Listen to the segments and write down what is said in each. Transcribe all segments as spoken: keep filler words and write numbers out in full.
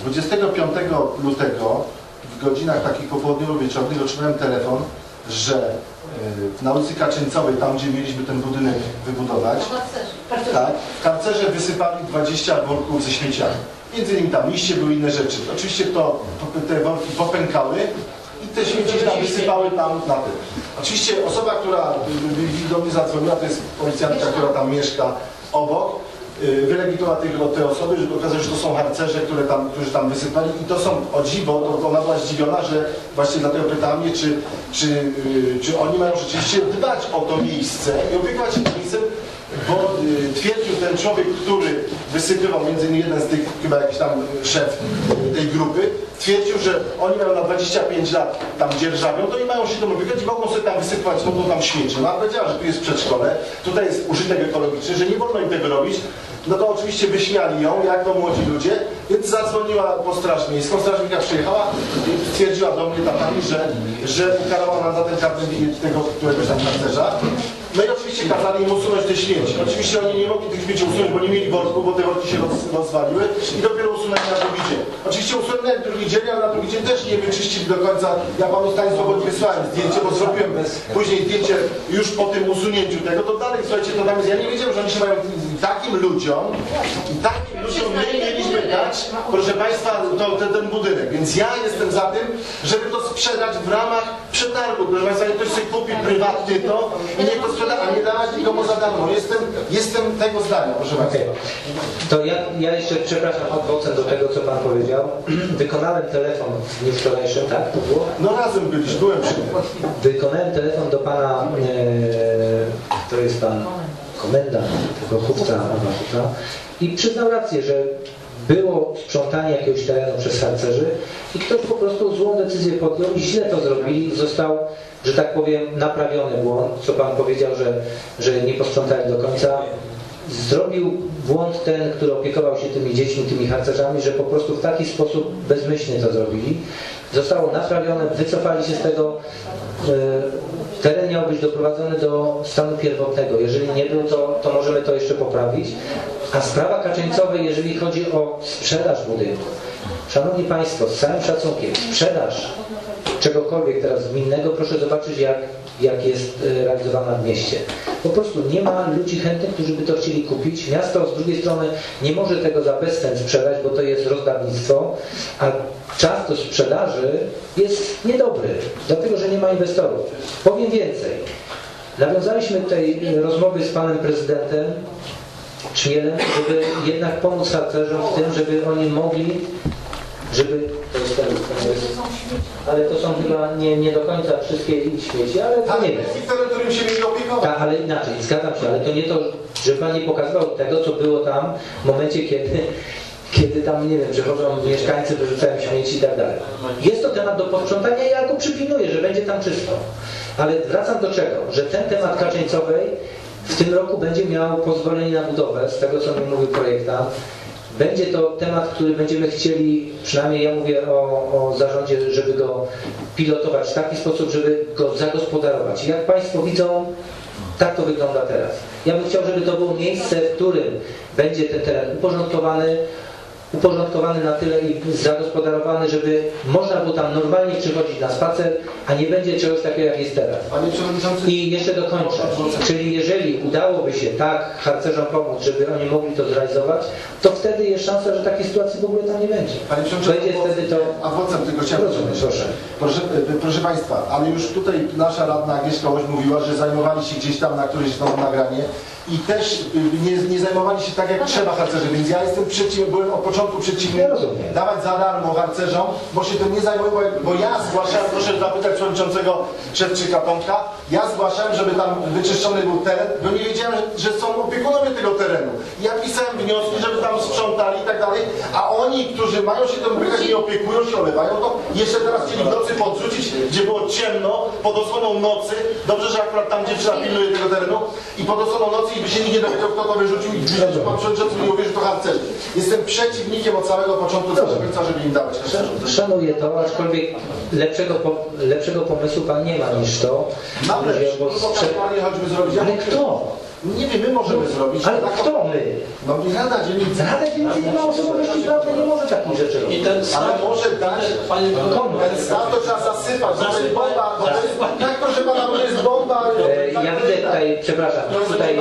dwudziestego piątego lutego w godzinach takich popołudniowo-wieczornych otrzymałem telefon, że na ulicy Kaczeńcowej, tam gdzie mieliśmy ten budynek wybudować, tak, karcerze wysypali dwadzieścia worków ze śmieciami. Między innymi tam liście były, inne rzeczy. Oczywiście to, te worki popękały i te śmieci tam wysypały tam na tym. Oczywiście osoba, która do mnie zadzwoniła, to jest policjantka, która tam mieszka obok, wylegitymiła te osoby, żeby okazało się, że to są harcerze, które tam, którzy tam wysypali i to są, o dziwo, to ona była zdziwiona, że właśnie dlatego pytała mnie, czy, czy, czy oni mają rzeczywiście dbać o to miejsce i opiekować się tym miejscem, bo twierdził ten człowiek, który wysypywał, między innymi jeden z tych, chyba jakiś tam szef tej grupy, twierdził, że oni mają na dwadzieścia pięć lat tam dzierżawią, to i mają się tam opiekować i mogą sobie tam wysypywać, mogą tam śmieci. No a powiedziała, że tu jest przedszkole, tutaj jest użytek ekologiczny, że nie wolno im tego robić. No to oczywiście wyśmiali ją, jak to młodzi ludzie, więc zadzwoniła po straż miejską, straż miejska przyjechała i stwierdziła do mnie ta pani, że, że ukarała nas za ten kartę tego któregoś tam harcerza. No i oczywiście kazali im usunąć te śmieci. Oczywiście oni nie mogli tych śmieci usunąć, bo nie mieli worku, bo te worki się roz, rozwaliły i dopiero usunęli na drugi dzień. Oczywiście usunęli drugi dzień, ale na drugi dzień też nie wyczyścili do końca. Ja panu Stanisławowi wysłałem zdjęcie, bo zrobiłem później zdjęcie już po tym usunięciu tego. To dalej, słuchajcie, to tam jest. Ja nie wiedziałem, że oni się mają takim ludziom i takim ludziom my mieliśmy dać, proszę Państwa, to, ten, ten budynek. Więc ja jestem za tym, żeby to sprzedać w ramach przetargu. Proszę Państwa, niech ktoś sobie kupi prywatnie to i niech to sprzeda, a nie dawać nikomu za darmo. Jestem, jestem tego zdania, proszę Państwa. Okay. To ja, ja jeszcze, przepraszam, odwrócę do tego, co Pan powiedział. Wykonałem telefon w dniu wczorajszym, tak? To było? No razem byliśmy, byłem przy tym. Wykonałem telefon do Pana, e, to jest Pan komendant tego chówca i przyznał rację, że było sprzątanie jakiegoś terenu przez harcerzy i ktoś po prostu złą decyzję podjął i źle to zrobili. Został, że tak powiem, naprawiony błąd, co Pan powiedział, że, że nie posprzątali do końca. Zrobił błąd ten, który opiekował się tymi dziećmi, tymi harcerzami, że po prostu w taki sposób bezmyślnie to zrobili. Zostało naprawione, wycofali się z tego. Teren miał być doprowadzony do stanu pierwotnego. Jeżeli nie był, to, to możemy to jeszcze poprawić. A sprawa Kaczeńcowej, jeżeli chodzi o sprzedaż budynku. Szanowni Państwo, z całym szacunkiem, sprzedaż czegokolwiek teraz gminnego, proszę zobaczyć, jak, jak jest realizowana w mieście. Po prostu nie ma ludzi chętnych, którzy by to chcieli kupić. Miasto z drugiej strony nie może tego za bezcen sprzedać, bo to jest rozdawnictwo, a czas do sprzedaży jest niedobry, dlatego że nie ma inwestorów. Powiem więcej. Nawiązaliśmy tej rozmowy z Panem Prezydentem Czmielem, żeby jednak pomóc harcerzom w tym, żeby oni mogli, żeby... To jest ten, to jest, ale to są chyba nie, nie do końca wszystkie śmieci, ale to nie wiem. Tak, ale inaczej, zgadzam się, ale to nie to, że Pan nie pokazywał tego, co było tam w momencie, kiedy, kiedy tam, nie wiem, przychodzą mieszkańcy, wyrzucają śmieci i tak dalej. Jest to temat do posprzątania i ja go przypilnuję, że będzie tam czysto. Ale wracam do czego? Że ten temat Kaczeńcowej w tym roku będzie miał pozwolenie na budowę, z tego co mi mówił projektant. Będzie to temat, który będziemy chcieli, przynajmniej ja mówię o, o zarządzie, żeby go pilotować w taki sposób, żeby go zagospodarować. Jak Państwo widzą, tak to wygląda teraz. Ja bym chciał, żeby to było miejsce, w którym będzie ten teren uporządkowany, uporządkowany na tyle i zagospodarowany, żeby można było tam normalnie przychodzić na spacer, a nie będzie czegoś takiego, jak jest teraz. I jeszcze dokończę. Czyli jeżeli udałoby się tak harcerzom pomóc, żeby oni mogli to zrealizować, to wtedy jest szansa, że takiej sytuacji w ogóle tam nie będzie. Panie Przewodniczący, będzie wtedy to... a wodcem tego chciałem powiedzieć. Proszę. Proszę, proszę Państwa, ale już tutaj nasza radna Agnieszka Łoś mówiła, że zajmowali się gdzieś tam na któreś tam nagranie i też nie, nie zajmowali się tak, jak tak trzeba harcerze, więc ja jestem przeciw, byłem od początku przeciwny, ja dawać za darmo harcerzom, bo się tym nie zajmuję, bo ja zgłaszałem, proszę zapytać przewodniczącego Czerwczyka-Pątka, ja zgłaszałem, żeby tam wyczyszczony był teren, bo nie wiedziałem, że, że są opiekunowie tego terenu. Ja pisałem wnioski, żeby tam sprzątali i tak dalej, a oni, którzy mają się tym opiekać, nie opiekują się, olewają to, jeszcze teraz chcieli w nocy podrzucić, gdzie było ciemno, pod osłoną nocy, dobrze, że akurat tam dziewczyna pilnuje tego terenu i pod osłoną nocy i by się nikt nie dowiedział, kto to wyrzucił i wyrzucił Pan Przewodniczący mi uwierzył, to harcerzy. Jestem przeciwnikiem od samego początku do końca, żeby im dawać. Szanuję to, aczkolwiek lepszego, po, lepszego pomysłu Pan nie ma niż to. Mam lepszy, bo sprze... Panie, choćby zrobić. Ale kto? Nie wiem, my możemy zrobić. Ale kto my? No i Rada Dzielnicy. Rada Dzielnicy nie ma osobowości prawnej, nie może takich rzeczy robić. I ten sam może dać, panie ten sam to trzeba zasypać, bo to jest bomba, bo to jest, tak proszę pana, bo to jest bomba. Ja widzę tutaj, przepraszam, tutaj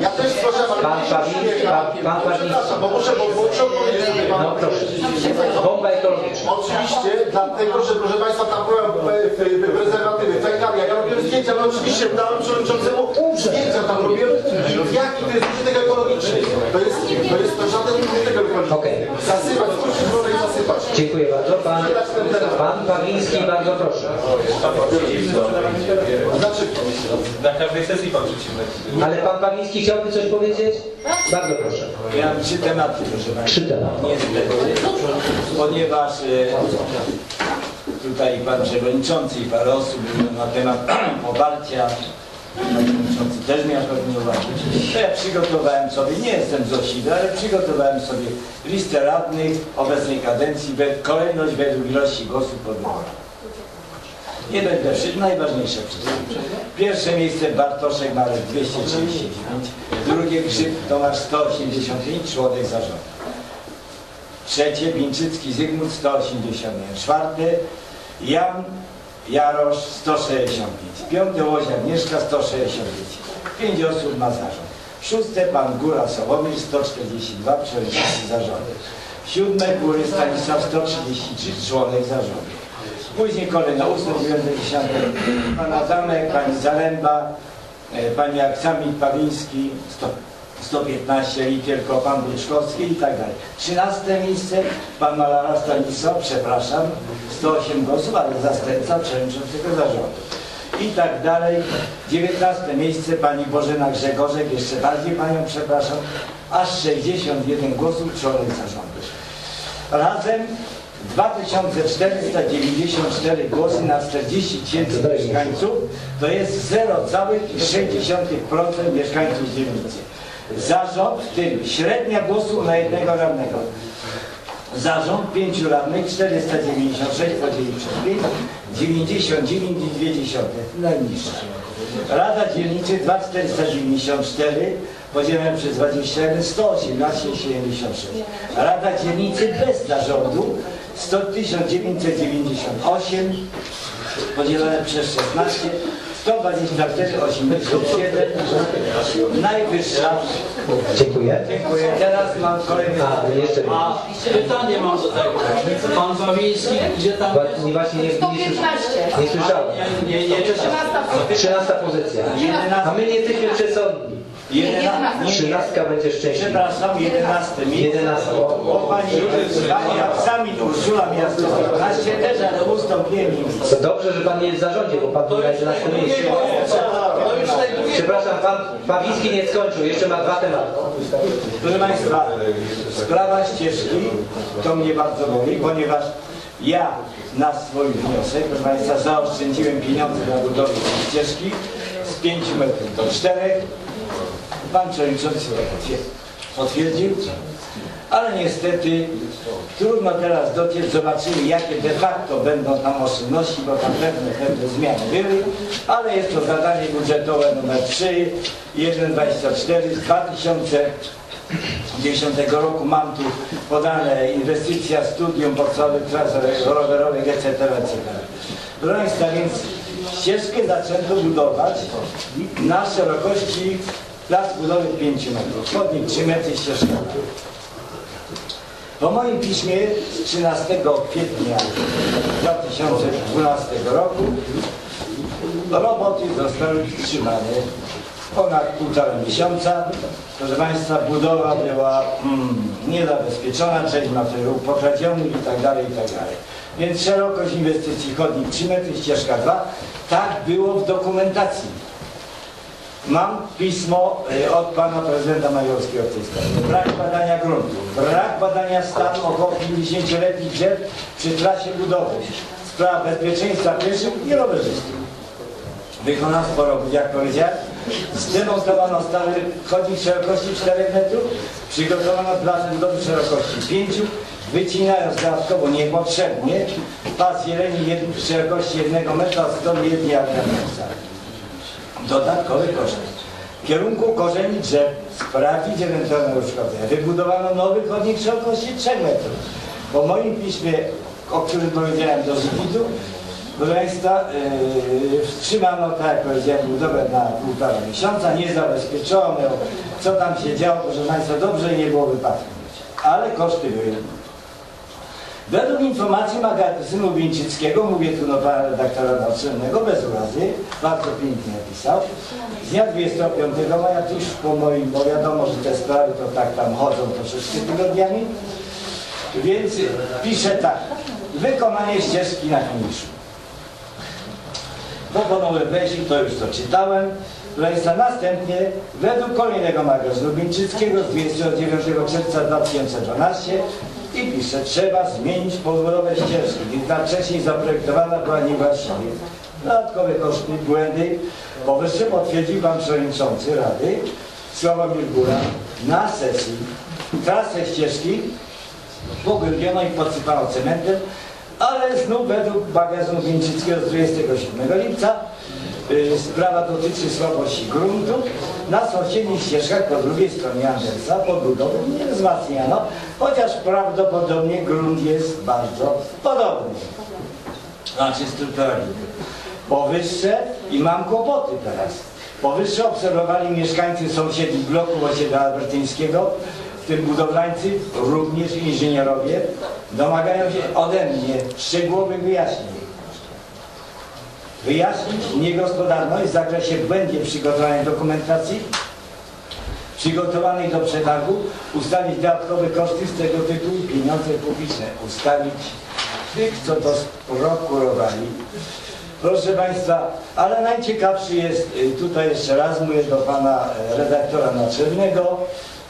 ja też proszę pana, pan Pawiński. Bo muszę, bo muszę powiedzieć. No proszę, bomba ekologiczna. Oczywiście, dlatego, że proszę państwa, tam byłem prezerwatywy, fekalia, ja robiłem zdjęcia, no oczywiście dałem przewodniczącemu zdjęcia tam robiłem. I jaki to jest użytek ekologiczny? To jest, to jest to żaden użytek ekologiczny. Okay. Zasypać, wrócić wodę i zasypać. Dziękuję bardzo. Pan, pan Pawiński, bardzo proszę. Znaczy, na każdej sesji pan przeciwnie. Ale pan Pawiński chciałby coś powiedzieć? Bardzo proszę. Ja mam trzy tematy, proszę państwa. Trzy tematy. Niestety, ponieważ tutaj pan przewodniczący i parę osób na temat poparcia też miał pewnie uwagi. To ja przygotowałem sobie, nie jestem z Osiwy, ale przygotowałem sobie listę radnych obecnej kadencji, kolejność według ilości głosów po wyborach. Nie będę przy... najważniejsze przyczyny. Pierwsze miejsce Bartoszek Marek dwieście trzydzieści dziewięć, drugie Grzyb Tomasz sto osiemdziesiąt pięć, członek zarządu. Trzecie Bieńczycki Zygmunt sto osiemdziesiąt jeden, czwarte Jan Jarosz sto sześćdziesiąt pięć, piąte Łozia Mieszka sto sześćdziesiąt pięć, pięć osób ma zarząd. Szóste pan Góra Sołowicz sto czterdzieści dwa, przewodniczący zarządu. Siódme Góry Stanisław sto trzydzieści trzy, członek zarządu. Później kolejno ósme, dziewiąte, dziesiąte pan Adamek, pani Zalęba, pani Aksamit Pawiński sto piętnaście i tylko pan Buczkowski i tak dalej. Trzynaste miejsce, pan Malara Stanisław, przepraszam, sto osiem głosów, ale zastępca przewodniczącego zarządu. I tak dalej. dziewiętnaste miejsce, pani Bożena Grzegorzek, jeszcze bardziej panią przepraszam, aż sześćdziesiąt jeden głosów, członek zarządu. Razem dwa tysiące czterysta dziewięćdziesiąt cztery głosy na czterdzieści tysięcy mieszkańców, to jest zero przecinek sześć procent mieszkańców dzielnicy. Zarząd, w tym średnia głosów na jednego radnego. Zarząd pięciu radnych, czterysta dziewięćdziesiąt sześć podzielić przez pięć, dziewięćdziesiąt dziewięć przecinek dwa, najniższa. Rada Dzielnicy dwa tysiące czterysta dziewięćdziesiąt cztery podzielone przez dwadzieścia jeden, sto osiemnaście przecinek siedemdziesiąt sześć. Rada Dzielnicy bez zarządu tysiąc dziewięćset dziewięćdziesiąt osiem podzielone przez szesnaście, sto dwadzieścia cztery przecinek osiemdziesiąt siedem. Najwyższa. Dziękuję. Dziękuję. Teraz mam kolejne. A, jeszcze A, pytanie mam do tego. Pan Pawiński, gdzie tam jest? Właśnie nie, nie, nie słyszałem. Nie, nie, nie, nie. trzynaście pozycja. A my nie jesteśmy przesądni. trzynastka będzie szczęśliwa. Przepraszam, jedenaste miejsce. jedenaste. O, pani pani Aksamit Urszula miasto sto piętnaście, też ale ustąpiłem im. Dobrze, że pan nie jest w zarządzie, bo pan był na jedenastym miejscu. Przepraszam, pan Pawiński nie skończył, jeszcze ma dwa tematy. Proszę państwa, sprawa ścieżki to mnie bardzo boli, ponieważ ja na swój wniosek, proszę państwa, zaoszczędziłem pieniądze na budowę tej ścieżki z pięciu metrów do czterech. Pan przewodniczący potwierdził, ale niestety trudno teraz dociec, zobaczymy jakie de facto będą tam oszczędności, bo tam pewne, pewne zmiany były, ale jest to zadanie budżetowe numer trzy, jeden dwadzieścia cztery z dwa tysiące dziesiątego roku. Mam tu podane inwestycja, studium, podstawowe, trasy rowerowe, et cetera et cetera. Proszę Państwa, więc ścieżkę zaczęto budować na szerokości plac budowy pięciu metrów, wschodnik trzy metry ścieżka. Po moim piśmie z trzynastego kwietnia dwa tysiące dwunastego roku roboty zostały wstrzymane ponad półtora miesiąca. Proszę Państwa, budowa była mm, niezabezpieczona, część materiałów pokradzionych itd., itd. Więc szerokość inwestycji chodnik trzy metry, ścieżka dwa. Tak było w dokumentacji. Mam pismo od pana prezydenta Majorskiego w tej sprawie. Brak badania gruntu, brak badania stanu około pięćdziesięcioletnich drzew przy trasie budowy, sprawa bezpieczeństwa pieszych i rowerzystów. Wykonawstwo robót, jak powiedziałem, zdemontowano stary chodnik szerokości czterech metrów, przygotowano plac budowy szerokości pięciu, wycinając dodatkowo niepotrzebnie pas jeleni jed... szerokości jednego metra z jednego metra. Dodatkowy koszt. W kierunku korzeni drzew sprawdzić ewentualne uszkodzenia. Wybudowano nowy chodnik szerokości trzech metrów. Po moim piśmie, o którym powiedziałem, do Żwitu, proszę Państwa, yy, wstrzymano, tak jak powiedziałem, budowę na półtora miesiąca, nie zabezpieczono, co tam się działo, proszę Państwa, dobrze nie było wypadków, ale koszty były. Według informacji magazynu Bieńczyckiego, mówię tu do pana redaktora naczelnego, bez urazy, bardzo pięknie napisał, z dnia dwudziestego piątego maja, tuż po moim, bo wiadomo, że te sprawy to tak tam chodzą troszeczkę tygodniami, więc pisze tak, wykonanie ścieżki na Kniszu. Po ponownym wejściu, to już to czytałem, Państwa, następnie według kolejnego magazynu Bieńczyckiego z dwudziestego dziewiątego czerwca dwa tysiące dwunastego i pisze, trzeba zmienić podwórkowe ścieżki, więc ta wcześniej zaprojektowana była niewłaściwie. Dodatkowe koszty, błędy, powyższe potwierdził Pan Przewodniczący Rady Sławomir Góra na sesji. Trasę ścieżki pogłębiono i podsypano cementem, ale znów według magazynu Mińczyckiego z dwudziestego siódmego lipca yy, sprawa dotyczy słabości gruntu na sąsiednich ścieżkach po drugiej stronie Andersa podbudowę nie wzmacniano, chociaż prawdopodobnie grunt jest bardzo podobny, znaczy strukturalny. Powyższe, i mam kłopoty teraz, powyższe obserwowali mieszkańcy sąsiednich bloków osiedla albertyńskiego, w tym budowlańcy, również inżynierowie, domagają się ode mnie szczegółowych wyjaśnień. Wyjaśnić niegospodarność w zakresie błędnie przygotowanej dokumentacji, przygotowanej do przetargu, ustalić dodatkowe koszty z tego tytułu i pieniądze publiczne. Ustalić tych, co to sprokurowali. Proszę Państwa, ale najciekawszy jest, tutaj jeszcze raz mówię do Pana redaktora naczelnego,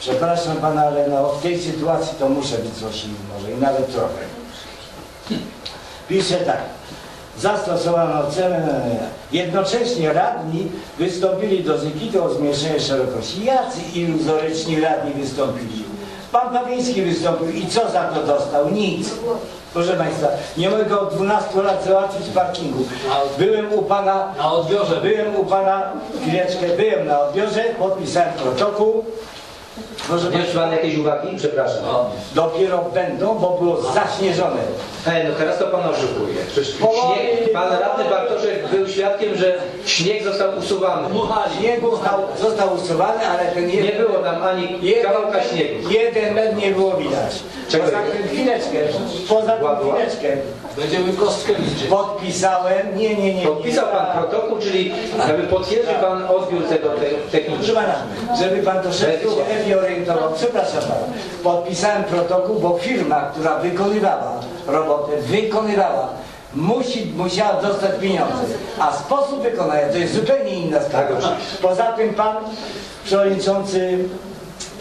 przepraszam Pana, ale no, w tej sytuacji to muszę być złośliwy, może i nawet trochę. Pisze tak. Zastosowano cenę. Jednocześnie radni wystąpili do Zekitu o zmniejszenie szerokości. Jacy iluzoryczni radni wystąpili? Pan Pawiński wystąpił i co za to dostał? Nic. Proszę Państwa, nie mogę od dwunastu lat załatwić parkingu. Byłem u Pana... Na odbiorze. Byłem u Pana... Chwileczkę, byłem na odbiorze, podpisałem protokół. Może pan pan jakieś uwagi? Przepraszam. No. Dopiero będą, bo było zaśnieżone. E, no teraz to pan oszukuje. Śnieg, pan radny Bartoszek był świadkiem, że śnieg został usuwany. Śnieg został, został usuwany, ale ten jeden, nie było tam ani jeden, kawałka śniegu. Jeden metr nie było widać. Czekaj. Poza tym chwileczkę. Poza tym chwileczkę. Będziemy kostkę liczyć. Podpisałem. Nie, nie, nie. Podpisał pan protokół, czyli żeby potwierdził pan odbiór tego technicznego. Proszę pana, żeby pan troszeczkę się lepiej orientował. Przepraszam pana. Podpisałem protokół, bo firma, która wykonywała robotę, wykonywała, musi, musiała dostać pieniądze. A sposób wykonania to jest zupełnie inna sprawa. Poza tym pan przewodniczący...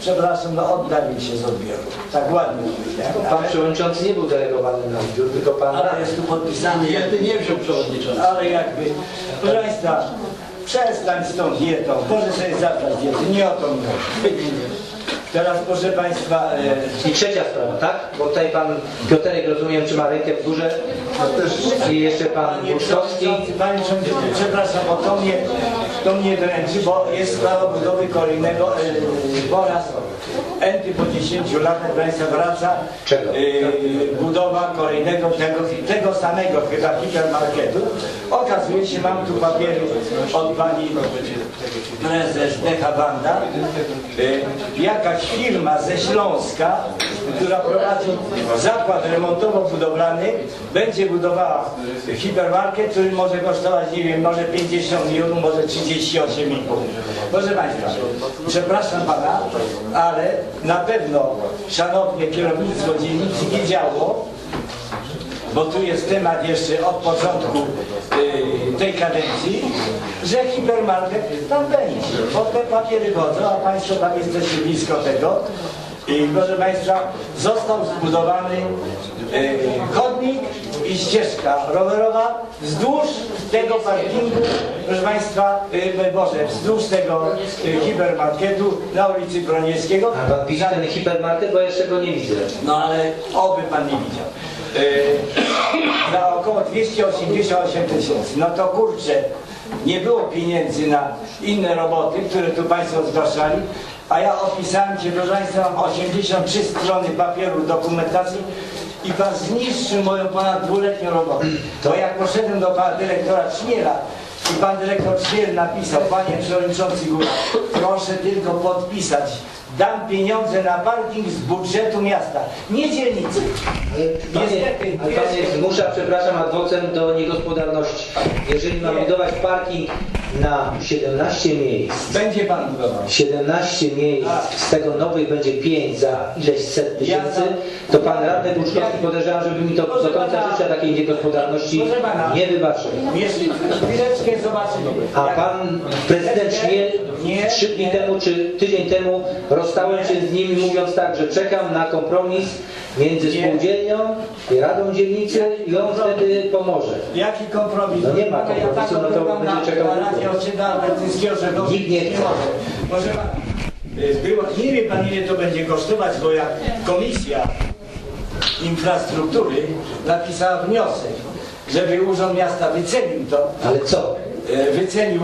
Przepraszam, no oddalił się z odbioru. Tak ładnie powiedziałem. Pan ale... przewodniczący nie był delegowany na odbiór, tylko pan... Ale jest tu podpisany, jedynie nie wziął przewodniczący. Ale jakby... Proszę Państwa, przestań z tą dietą, może sobie zabrać diety, nie o to mi chodzi. Teraz proszę Państwa... E... I trzecia sprawa, tak? Bo tutaj pan Piotrek, rozumiem, trzyma rękę w górze. I jeszcze pan Buczkowski. Panie przewodniczący, przepraszam, bo to mnie, to mnie dręczy, bo jest sprawa budowy kolejnego oraz e, enty po dziesięciu latach Państwa wraca e, budowa kolejnego tego, tego samego chyba hipermarketu. Okazuje się, mam tu papiery od pani prezes Dechabanda, e, jakaś firma ze Śląska, która prowadzi zakład remontowo-budowlany, będzie budowała hipermarket, który może kosztować, nie wiem, może pięćdziesiąt milionów, może trzydzieści osiem i pół. Proszę Państwa, przepraszam Pana, ale na pewno szanowne kierownictwo dzielnicy nie działo, bo tu jest temat jeszcze od początku yy, tej kadencji, że hipermarket tam będzie, bo te papiery chodzą, a Państwo tam jesteście blisko tego. I proszę Państwa, został zbudowany yy, chodnik i ścieżka rowerowa wzdłuż tego parkingu, proszę Państwa, yy, Boże, wzdłuż tego yy, hipermarketu na ulicy Broniewskiego. A Pan widzi ten hipermarket, bo jeszcze go nie widzę. No ale oby Pan nie widział. Yy, za około dwieście osiemdziesiąt osiem tysięcy. No to kurczę, Nie było pieniędzy na inne roboty, które tu Państwo zgłaszali, a ja opisałem Cię, proszę Państwa, mam osiemdziesiąt trzy strony papieru dokumentacji i Pan zniszczył moją ponad dwuletnią robotę. To jak poszedłem do Pana Dyrektora Czmiela i Pan Dyrektor Czmiel napisał: Panie Przewodniczący Góra, proszę tylko podpisać. Dam pieniądze na parking z budżetu miasta, nie dzielnicy. Ale niestety, ale pan nie zmusza, przepraszam, adwocem do niegospodarności. Jeżeli ma budować parking na siedemnaście miejsc, będzie pan budował. siedemnaście miejsc, a z tego nowych będzie pięć za ileś set tysięcy, to pan radny Buczkowski, podejrzewam, żeby mi to do końca życia takiej niegospodarności nie wybaczył. Chwileczkę zobaczymy. A pan prezydent Śmiel trzy dni temu czy tydzień temu rozstałem się z nimi, mówiąc tak, że czekam na kompromis między spółdzielnią i Radą Dzielnicy i on wtedy pomoże. Jaki kompromis? No nie ma kompromisu, no to będzie czekał. Nikt nie chce. Może pan, było, nie wie pan, ile to będzie kosztować, bo jak Komisja Infrastruktury napisała wniosek, żeby Urząd Miasta wycenił to. Ale co? Wycenił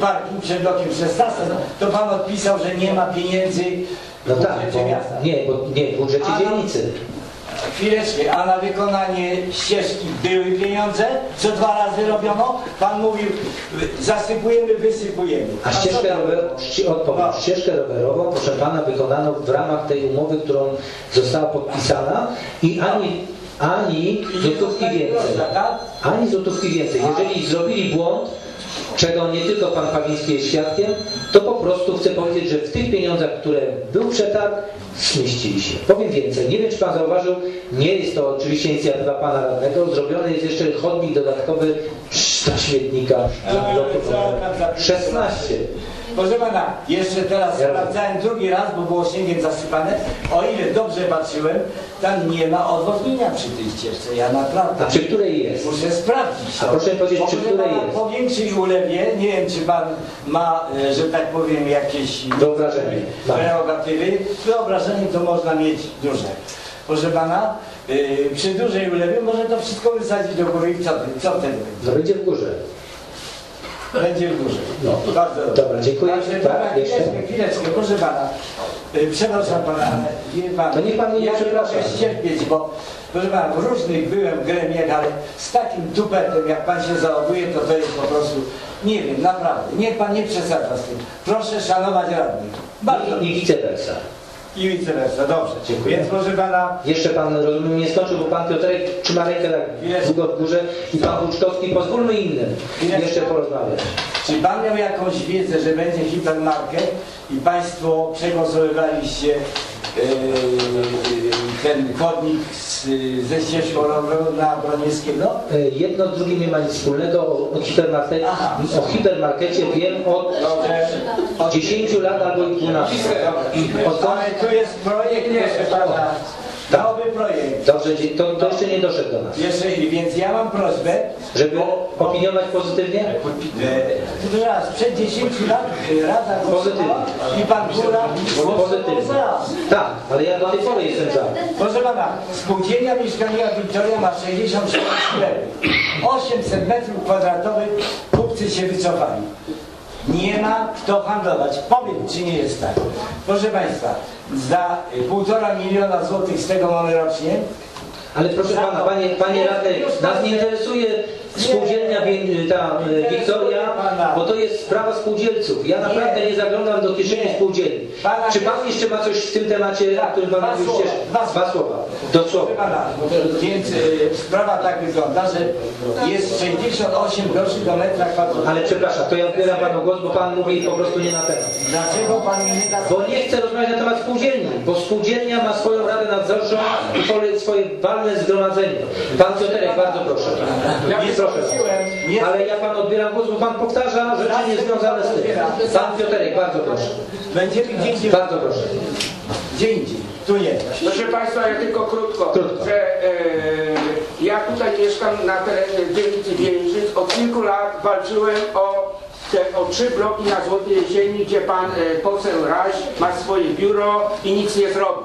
parking przed rokiem szesnastym, to pan odpisał, że nie ma pieniędzy w no budżecie tak, miasta. Nie, bo nie w budżecie a dzielnicy. Na, chwileczkę, a na wykonanie ścieżki były pieniądze, co dwa razy robiono. Pan mówił, zasypujemy, wysypujemy. A, a ścieżkę, rowerową, no. ścieżkę rowerową, proszę pana, wykonano w ramach tej umowy, którą została podpisana i ani Ani złotówki więcej. Ani złotówki więcej. Jeżeli zrobili błąd, czego nie tylko pan Pawiński jest świadkiem, to po prostu chcę powiedzieć, że w tych pieniądzach, które był przetarg, zmieścili się. Powiem więcej. Nie wiem, czy pan zauważył, nie jest to oczywiście inicjatywa pana radnego. Zrobiony jest jeszcze chodnik dodatkowy dla śmietnika. szesnaście. Proszę pana, jeszcze teraz sprawdzałem drugi raz, bo było śniegiem zasypane. O ile dobrze patrzyłem, tam nie ma odwodnienia przy tej ścieżce. Ja naprawdę. A przy której jest? Muszę sprawdzić. To. A proszę powiedzieć, przy której jest? Po większej ulewie, nie wiem, czy pan ma, że tak powiem, jakieś prerogatywy. Wyobrażenie to można mieć duże. Proszę pana, yy, przy dużej ulewie może to wszystko wysadzić do góry i co ten? Co ten? No będzie w górze. Będzie w górze. No. Bardzo dobrze. Dobra, dziękuję. Proszę tak, pana, chwileczkę, chwileczkę, proszę pana. Przepraszam pana, wie pan, to nie pan mnie ja proszę ścierpieć, bo proszę pana, w różnych byłem w gremiach, ale z takim tupetem, jak pan się zachowuje, to to jest po prostu, nie wiem, naprawdę, niech pan nie przesadza z tym. Proszę szanować radnych. Bardzo. I vice versa. I vice versa, dobrze, dziękuję. Więc proszę pana... Jeszcze pan, rozumiem, nie skończył, bo pan Piotrek trzyma rękę tak długo w górze i pan Buczkowski, pozwólmy innym jeszcze porozmawiać. Czy pan miał jakąś wiedzę, że będzie hipermarket i państwo przegłosowywaliście yy, ten chodnik z, ze ścieżką rowerową na Broniewskiego? Jedno z drugim nie ma nic wspólnego. O, o, hipermarkecie, o hipermarkecie wiem od, od dziesięciu lat albo dwunastu. Od... Ale tu jest projekt, proszę pana. Tak. Nowy projekt. Dobrze, to, to jeszcze nie doszedł do nas. Jeszcze, więc ja mam prośbę, żeby o, opiniować pozytywnie? E, raz, przed dziesięciu lat Rada Głosowa i pan Góra pozytywnie. Tak, ale ja do tej pory jestem za. Proszę pana, spółdzielnia mieszkaniowa Wiktoria ma sześćdziesiąt sześć sklepów. osiemset metrów kwadratowych kupcy się wycofali. Nie ma kto handlować. Powiem, czy nie jest tak. Proszę państwa, za półtora miliona złotych z tego mamy rocznie. Ale proszę pana, panie, panie radny, nas nie interesuje spółdzielnia ta Wiktoria, bo to jest sprawa spółdzielców. Ja naprawdę nie, nie zaglądam do kieszeni spółdzielni. Czy pan jeszcze ma coś w tym temacie, o którym pan mówił już cieszy? Dwa słowa. Do słowa. Pana, więc y, sprawa tak wygląda, że jest sześćdziesiąt osiem groszy do metra kwadratu. Ale przepraszam, to ja odbieram panu głos, bo pan mówi po prostu nie na temat. Dlaczego pan nie da? Bo nie chce rozmawiać na temat spółdzielni, bo spółdzielnia ma swoją radę nadzorczą i swoje walne zgromadzenie. Pan Piotrek, bardzo proszę. Proszę, ale ja pan odbieram głos, bo pan powtarza rzeczy niezwiązane z tym. Pan Piotrek, bardzo proszę. Będziemy gdzie indziej. Bardzo proszę. Gdzie indziej. Tu nie. Proszę państwa, ja tylko krótko, krótko. że e, ja tutaj mieszkam na terenie dzielnicy Bieńczyc. Od kilku lat walczyłem o te, o trzy bloki na Złotej Jesieni, gdzie pan e, poseł Raś ma swoje biuro i nic nie zrobił.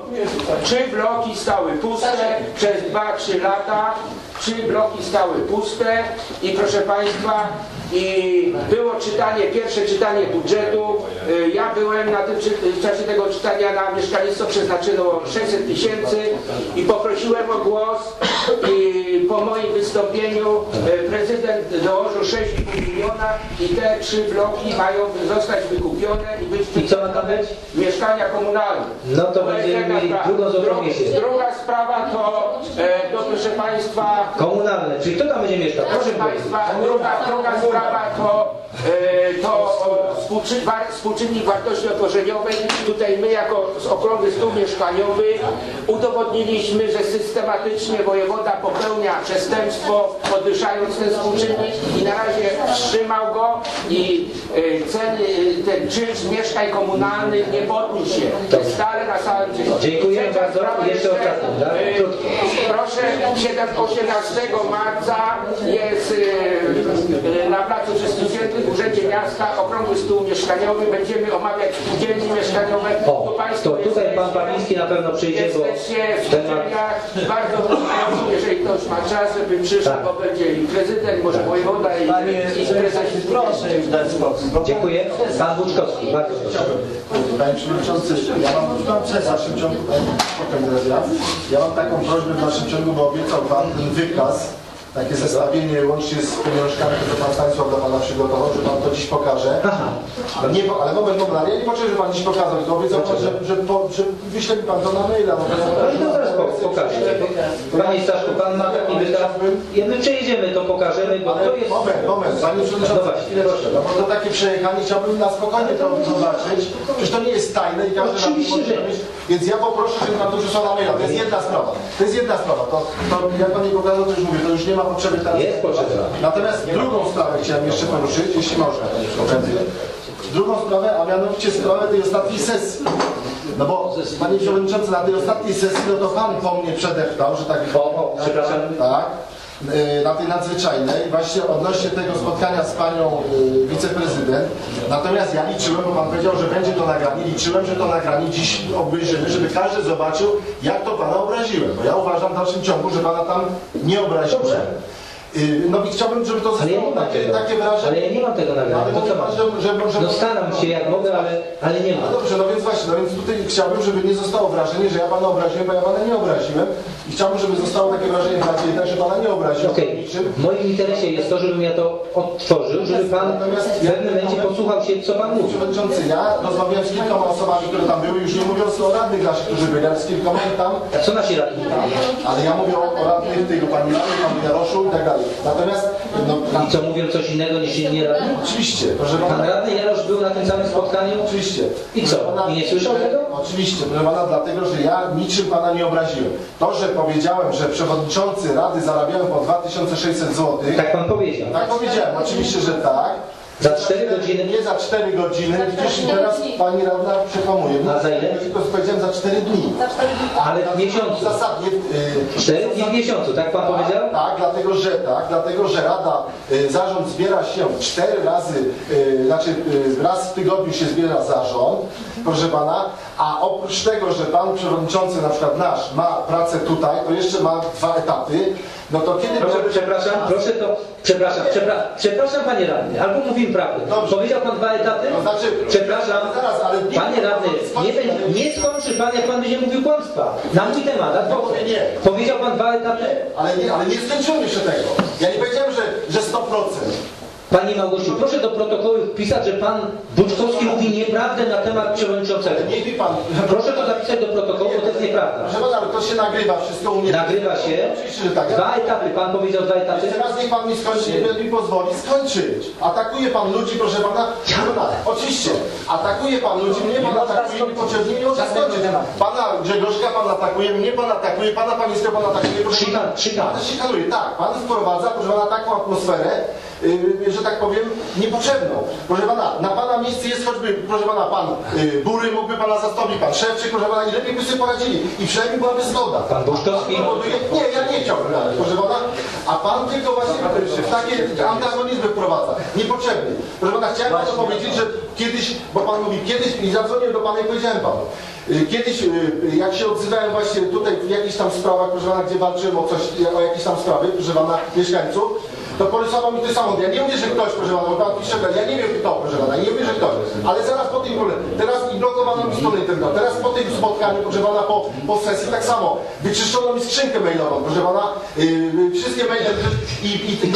Trzy bloki stały puste przez dwa trzy lata. Trzy bloki stały puste i proszę Państwa, i było czytanie, pierwsze czytanie budżetu. Ja byłem na tym, w czasie tego czytania na mieszkalnictwo przeznaczono sześćset tysięcy i poprosiłem o głos i po moim wystąpieniu prezydent dołożył sześć i pół miliona i te trzy bloki mają zostać wykupione i być I co ma tam być? Mieszkania komunalne. No to, to będziemy mieli drugą zrobię się. Druga sprawa to, to proszę Państwa, komunalne, czyli kto tam będzie mieszkał? Proszę Państwa, druga, druga sprawa to, yy, to współczyn war współczynnik wartości otworzeniowej. Tutaj my jako Okrągły Stół Mieszkaniowy udowodniliśmy, że systematycznie wojewoda popełnia przestępstwo, podwyższając ten współczynnik i na razie wstrzymał go i yy, ceny, ten czynsz mieszkań komunalnych nie podniósł się. To jest stale na samym dzień. Dziękuję bardzo. Jeszcze yy, proszę, osiemnastego marca jest yy, na placu Wszystkich Świętych w Urzędzie Miasta Okrągły Stół Mieszkaniowy. Będziemy omawiać spółdzielnie mieszkaniowe. O, to tutaj pan Pawiński na pewno przyjdzie, bo w temat... Bardzo proszę, jeżeli ktoś ma czas, żeby przyszedł, tak. Bo będzie i prezydent, może tak. Wojewoda i, i prezes. Proszę w ten sposób. Dziękuję. Pan Buczkowski, bardzo proszę. Panie Przewodniczący, ja mam prośbę w dalszym ciągu. Ja mam taką prośbę w dalszym ciągu, bo obiecał Pan ten wykaz, takie zestawienie łącznie z pieniążkami, które Pan Stanisław dla Pana przygotował, że Pan to dziś pokaże. No nie, ale moment, moment, ja nie poczuję, że Pan dziś pokazał, tylko obiecał Pan, że, że, po, że wyśle mi Pan to na maila. No, no to zaraz pokażę. Panie Staszku, Pan ma taki wykaz. My przejedziemy, to pokażemy, bo ale to jest... Moment, moment, Panie Przewodniczący, chwilę proszę. No bo to takie przejechanie chciałbym na spokojnie to zobaczyć. Przecież to nie jest tajne i każdy na tym może mieć. Więc ja poproszę, żeby Pan to wrzucał na maila. To jest jedna sprawa. To jest jedna sprawa. To, to jak Pan nie pokazał, to już mówię, to już nie ma potrzeby teraz. Jest potrzeba. Natomiast drugą sprawę chciałem jeszcze poruszyć, jeśli można. Drugą sprawę, a mianowicie sprawę tej ostatniej sesji. No bo, Panie Przewodniczący, na tej ostatniej sesji, no to Pan po mnie przedeptał, że tak... O, o, przepraszam. Tak. Na tej nadzwyczajnej, właśnie odnośnie tego spotkania z Panią y, wiceprezydent. Natomiast ja liczyłem, bo Pan powiedział, że będzie to nagranie, liczyłem, że to nagranie dziś obejrzymy, żeby każdy zobaczył, jak to Pana obraziłem. Bo ja uważam w dalszym ciągu, że Pana tam nie obraziłem. No i chciałbym, żeby to zostało, ja takie, takie wyrażenie. Ale ja nie mam tego nagrania. Ale to mam, że, że, że no staram się jak mogę, ale, ale nie mam. No dobrze, no więc właśnie, no więc tutaj chciałbym, żeby nie zostało wrażenie, że ja Pana obraziłem, bo ja Pana nie obraziłem. I chciałbym, żeby zostało takie wrażenie bardziej, tak, że Pana nie obraziłem. Okej, okay. W moim interesie jest to, żebym ja to odtworzył, żeby Pan w pewnym momencie posłuchał się, co Pan mówi. Przewodniczący, ja rozmawiałem z kilkoma osobami, które tam były, już nie mówiąc o radnych naszych, którzy byli, ale z kilkoma tam. A co nasi radni? Ale ja mówię o, o radnych tego Pani Radnych, Pani Jaroszu i tak dalej. Natomiast... No, na... I co, mówią coś innego niż inni radni? Oczywiście. Proszę pana... Pan radny Jarosz był na tym samym spotkaniu? Oczywiście. I co? Pana... I nie słyszał tego? Oczywiście, proszę Pana, dlatego, że ja niczym Pana nie obraziłem. To, że powiedziałem, że przewodniczący rady zarabiają po dwa tysiące sześćset złotych... Tak Pan powiedział. Tak powiedziałem, oczywiście, że tak. Za cztery godziny? Nie za cztery godziny, gdzieś teraz Pani radna przekonuje. No, a za ile? Tylko powiedziałem za cztery dni. Za cztery dni. Ale w miesiącu. Zasadnie. Yy, cztery dni w miesiącu, tak Pan tak, powiedział? Tak, dlatego że tak, dlatego że Rada, y, zarząd zbiera się cztery razy, y, znaczy y, raz w tygodniu się zbiera zarząd, proszę Pana, a oprócz tego, że Pan Przewodniczący, na przykład nasz, ma pracę tutaj, to jeszcze ma dwa etaty. No to kiedy... Proszę, pan... przepraszam, proszę to... Przepraszam, przepra... przepraszam Panie Radny, albo mówimy prawdę. Dobrze. Powiedział Pan dwa etaty? No znaczy... Przepraszam, zaraz, ale nie... Panie Radny, nie, będzie... nie skończy Pan, jak Pan będzie mówił kłamstwa. Na mój temat, a to... nie, nie. Powiedział Pan dwa etaty? Ale nie, ale nie skończyłem jeszcze tego. Ja nie powiedziałem, że, że sto procent. Pani Małgosiu, proszę do protokołu wpisać, że Pan Buczkowski mówi nieprawdę na temat przewodniczącego. Nie wie Pan. Proszę to zapisać do protokołu, bo to jest nieprawda. Proszę Pana, to się nagrywa, wszystko u mnie. Nagrywa się. Oczywiście, że tak. Dwa etapy, Pan powiedział dwa etapy. Teraz niech Pan mi skończy, niech mi pozwoli skończyć. Atakuje Pan ludzi, proszę Pana. Oczywiście, atakuje Pan ludzi, mnie Pan atakuje, mi potrzebnie nie można skończyć. Pana Grzegorzka Pan atakuje, mnie Pan atakuje, Pana Pawińskiego Pan atakuje. Pan szykanuje, tak. Pan wprowadza, proszę Pana, taką atmosferę, że tak powiem, niepotrzebną. Proszę Pana, na Pana miejscu jest choćby, proszę Pana, Pan y, Bury mógłby Pana zastąpić, Pan Czerwczyk, proszę Pana, i lepiej by sobie poradzili. I przynajmniej byłaby zgoda. Pan Buczkowski? Nie, ja nie chciałbym, proszę Pana, a Pan tylko właśnie... takie antagonizmy wprowadza. Niepotrzebnie. Proszę pana, chciałem panu powiedzieć, że kiedyś, bo pan mówi kiedyś i zadzwonił do pana i powiedziałem panu. Kiedyś, jak się odzywałem właśnie tutaj w jakichś tam sprawach, proszę pana, gdzie walczyłem o coś, o jakieś tam sprawy, proszę pana, mieszkańców, to polecono mi to samo. Ja nie mówię, że ktoś, proszę pana, bo pan pisze, ja nie wiem kto, proszę pana, nie wiem, że ktoś, ale zaraz po tym problemie, teraz i blokowano mi stronę internetową, teraz po tym spotkaniu, proszę pana, po, po sesji tak samo, wyczyszczono mi skrzynkę mailową, proszę pana, yy, wszystkie maile i, i, i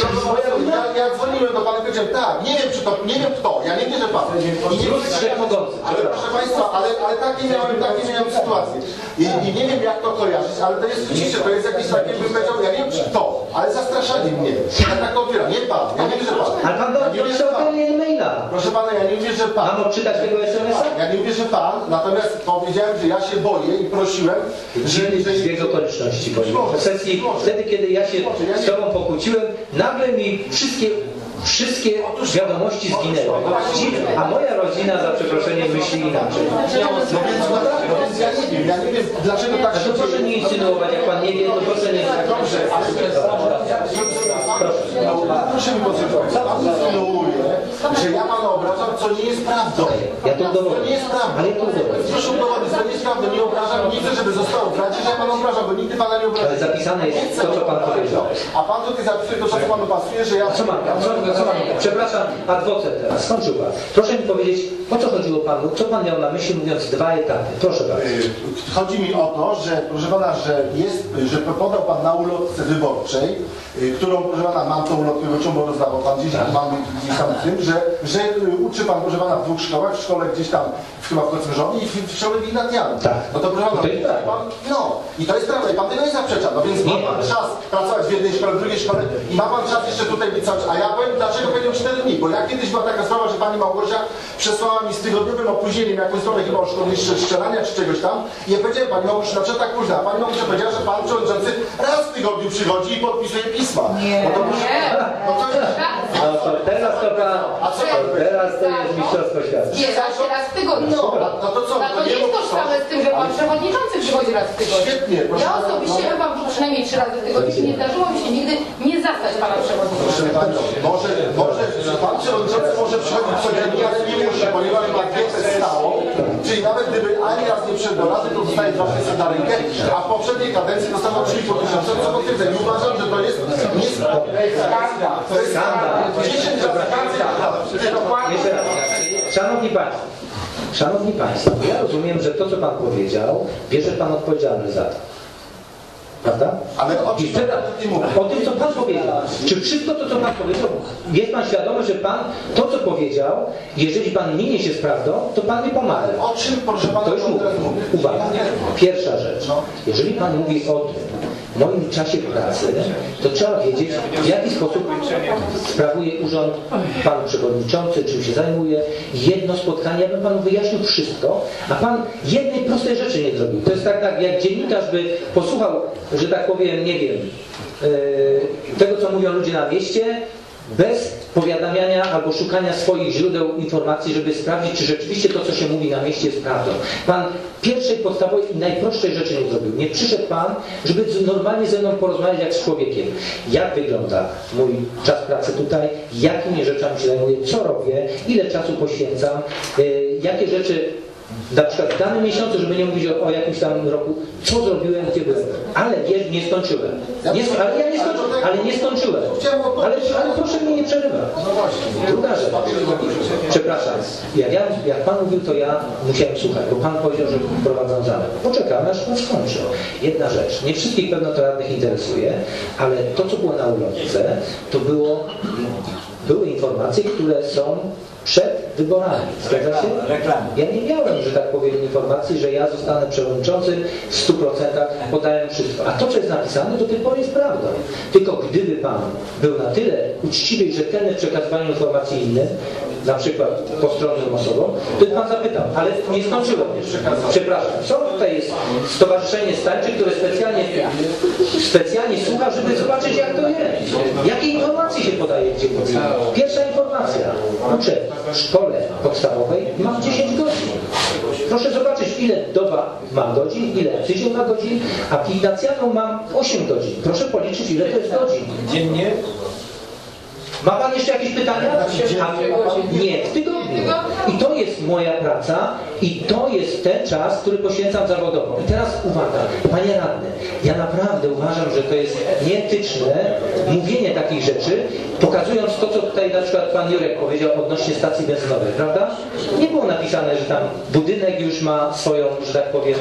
ja, ja dzwoniłem do pana i powiedziałem, tak, nie wiem czy to, nie wiem kto, ja nie wierzę panu. I nie wiem, ale proszę państwa, ale, ale takie miałem, takie miałem sytuację. I, I nie wiem jak to kojarzyć, ale to jest rzeczywiście, to jest jakieś takie, bym powiedział, ja nie wiem czy to, ale zastraszanie mnie. Tak odbieram, nie pan, ja nie wierzę pan. Ale pan go wierzy o maila. Proszę pana, ja nie wierzę pan. Mam odczytać tego es em es a? Ja nie wierzę pan, natomiast powiedziałem, że ja się boję i prosiłem, że... Z jego okoliczności, powiem. Sesji, wtedy kiedy ja się z tobą pokłóciłem, nagle mi wszystkie... Wszystkie wiadomości zginęły, a moja rodzina, za przeproszeniem, myśli inaczej. No więc, no więc ja nie wiem, ja nie wiem, dlaczego tak się dzieje. To proszę nie insynuować, jak pan nie wie, to proszę nie insynuować. Dobrze, ale proszę mi posłuchać, pan insynuuje, że ja pana obrażam, co nie jest prawdą. Ja to dowodzę. To nie jest prawda. Proszę udowodnić, to nie jest prawda, nie obrażam, nie chcę, żeby zostało w radzie, że ja pana obrażam, bo nigdy pana nie obrażam. Ale zapisane jest to, co pan powiedział. A pan tutaj zapisuje to, co panu pasuje, że ja... Przepraszam, adwokat teraz, pan Czuba. Proszę mi powiedzieć, o co chodziło panu, co pan miał na myśli, mówiąc dwa etapy? Proszę bardzo. Chodzi mi o to, że proszę pana, że jest, że podał pan na ulotce wyborczej, którą, proszę pana, mam tą ulotkę wyborczą, bo rozdawał pan gdzieś, tak. Mam gdzieś tam w tym, że, że uczy pan, proszę pana, w dwóch szkołach, w szkole gdzieś tam, w chyba w Kocmyrzowie i w, w szkole Ignatianu. Tak. No to proszę pana, i pan, no i to jest prawda, i pan tego nie zaprzecza, no więc ma pan czas pracować w jednej szkole, w drugiej szkole i ma pan czas jeszcze tutaj być cały czas. A ja powiem, dlaczego powiedział cztery dni, bo ja kiedyś była taka sprawa, że pani Małgosia przesłała mi z tygodniowym opóźnieniem jakąś sprawę chyba o szkolenie strzelania czy czegoś tam i ja powiedziałem, pani Małgosia, dlaczego tak późno? A pani Małgosia powiedziała, że pan przewodniczący raz w tygodniu przychodzi i podpisuje pisma. Nie, no to proszę, no to jest... No to teraz to pan... A co pan powie? Teraz to jest mistrzostwo świata. Nie, raz w tygodniu. No, no to co? No to nie jest tożsame z tym, że pan przewodniczący przychodzi raz w tygodniu. Świetnie, proszę. Ja osobiście chyba przynajmniej trzy razy w tygodniu. Nie zdarzyło mi się nigdy nie zastać pana przewodniczącego. Może, może, pan przewodniczący może przychodzić codziennie, ale nie musi, ponieważ ma dietę stałą, czyli nawet gdyby ani raz nie przyszedł do rady, to dostaje dwa tysiące na rękę, a w poprzedniej kadencji dostał trzy i pół tysiąca, co potwierdzę. I uważam, że to jest niesprawiedliwe. To jest skandal. dziesięć razy. Szanowni Państwo, Szanowni Państwo, ja rozumiem, że to, co Pan powiedział, bierze Pan odpowiedzialność za to. Prawda? Ale o, I teraz, o tym, co Pan powiedział. Czy wszystko to, co Pan powiedział, jest Pan świadomy, że Pan to, co powiedział, jeżeli Pan minie się z prawdą, to Pan nie pomaga. O czym, proszę Pana, to już mówię. Uwaga. Pierwsza rzecz. Jeżeli Pan mówi o tym, w moim czasie pracy, to trzeba wiedzieć, w jaki sposób sprawuje urząd pan przewodniczący, czym się zajmuje. Jedno spotkanie, ja bym panu wyjaśnił wszystko, a pan jednej prostej rzeczy nie zrobił. To jest tak, tak jak dziennikarz by posłuchał, że tak powiem, nie wiem, yy, tego, co mówią ludzie na mieście, bez powiadamiania albo szukania swoich źródeł informacji, żeby sprawdzić, czy rzeczywiście to, co się mówi na mieście, jest prawdą. Pan pierwszej, podstawowej i najprostszej rzeczy nie zrobił. Nie przyszedł Pan, żeby normalnie ze mną porozmawiać jak z człowiekiem. Jak wygląda mój czas pracy tutaj, jakimi rzeczami się zajmuję, co robię, ile czasu poświęcam, yy, jakie rzeczy... Na przykład w danym miesiącu, żeby nie mówić o, o jakimś tam roku, co zrobiłem, gdzie byłem. Ale nie, nie skończyłem. Nie, ale ja nie skończyłem, ale nie skończyłem. Ale, ale proszę mnie nie przerywać. Druga rzecz. Przepraszam. Jak, ja, jak Pan mówił, to ja musiałem słuchać, bo Pan powiedział, że prowadzą zalę. Poczekamy, aż Pan skończy. Jedna rzecz. Nie wszystkich pewno to radnych interesuje, ale to, co było na ulotce, to było, były informacje, które są przed wyborami. Zgadza się? Ja nie miałem, że tak powiem, informacji, że ja zostanę przewodniczącym w stu procentach, podałem wszystko. A to, co jest napisane, do tej pory jest prawdą. Tylko gdyby Pan był na tyle uczciwy i rzetelny w przekazywaniu informacji innych, na przykład postronnym osobom, to Pan zapytał, ale nie skończyło. Przepraszam, co tutaj jest stowarzyszenie Stańczyk, które specjalnie, specjalnie słucha, żeby zobaczyć, jak to jest. Jakie informacje się podaje w dzienniku? Pierwsza informacja. Uczę w szkole podstawowej mam dziesięć godzin. Proszę zobaczyć, ile doba mam godzin, ile tydzień ma godzin, a gimnazjalną mam osiem godzin. Proszę policzyć, ile to jest godzin. Dziennie? Ma pan jeszcze jakieś pytania? Nie, w tygodniu. I to jest moja praca i to jest ten czas, który poświęcam zawodowo. I teraz uwaga, panie radny, ja naprawdę uważam, że to jest nieetyczne mówienie takich rzeczy, pokazując to, co tutaj na przykład pan Jurek powiedział odnośnie stacji benzynowej, prawda? Nie było napisane, że tam budynek już ma swoją, że tak powiem,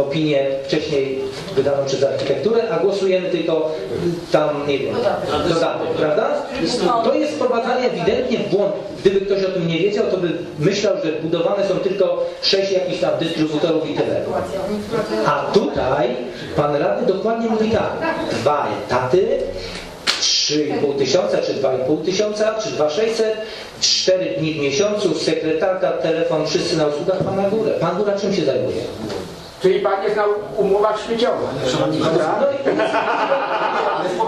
opinię wcześniej wydaną przez architekturę, a głosujemy tylko tam, nie wiem, dodatek, prawda? To jest wprowadzanie ewidentnie w błąd. Gdyby ktoś o tym nie wiedział, to by myślał, że budowane są tylko sześć jakichś tam dystrybutorów i tyle. A tutaj pan radny dokładnie mówi tak, dwa etaty, trzy i pół tysiąca, czy dwa i pół tysiąca, czy dwa tysiące sześćset, cztery dni w miesiącu, sekretarka, telefon, wszyscy na usługach pana Góry. Pan Góra czym się zajmuje? Czyli pan jest na umowach śmieciowych.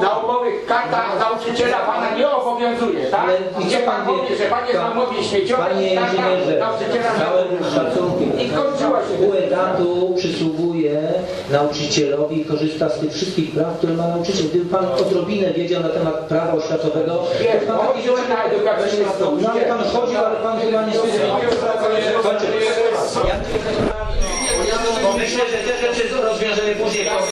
Na umowych kartach nauczyciela pana nie obowiązuje, tak? Ale gdzie pan mówi, że pan jest na umowie śmieciowej, panie inżynierze, całym szacunkiem, pół etatu przysługuje nauczycielowi i korzysta z tych wszystkich praw, które ma nauczyciel. Gdyby pan odrobinę wiedział na temat prawa oświatowego, to pan taki rzeczy na edukacyjnej stronie. Nawet pan chodził, ale pan chyba nie słyszał. Bo myślę, że te rzeczy rozwiążemy później.